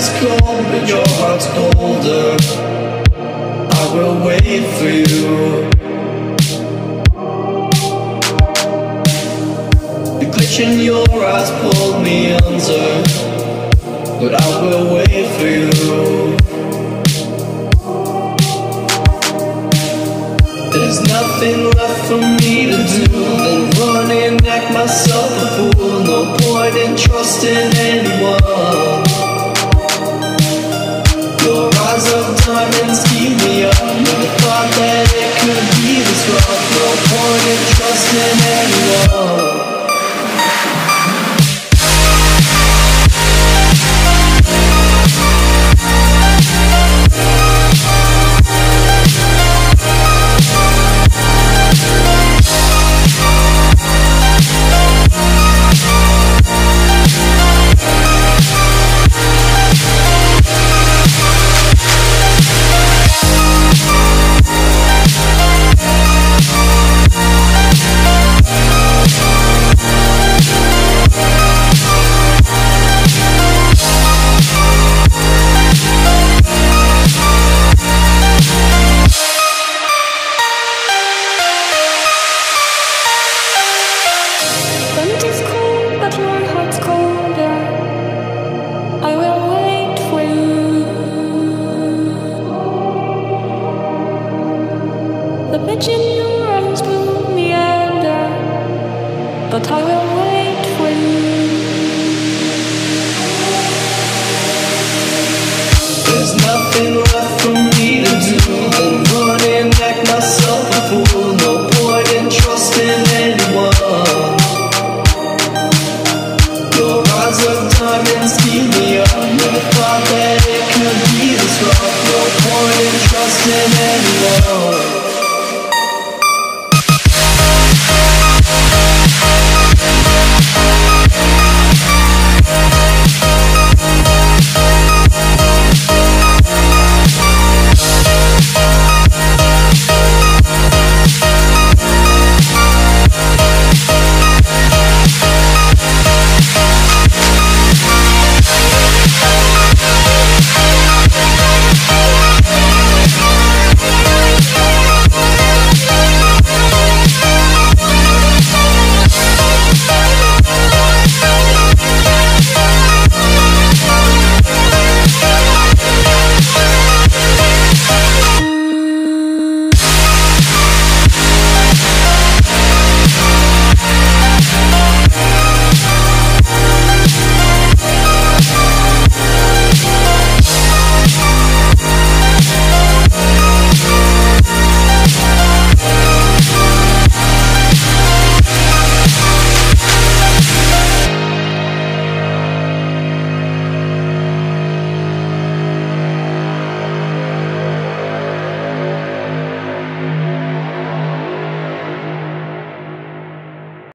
is cold but your heart's colder. I will wait for you. The glitch in your eyes pulled me under, but I will wait for you. There's nothing left for me to do than run and act myself a fool. No point in trusting anyone. Your eyes of diamonds keep me up. Never thought that it could be this rough. No point in trusting anyone. Never thought that it could be this rough. No point in trusting anyone.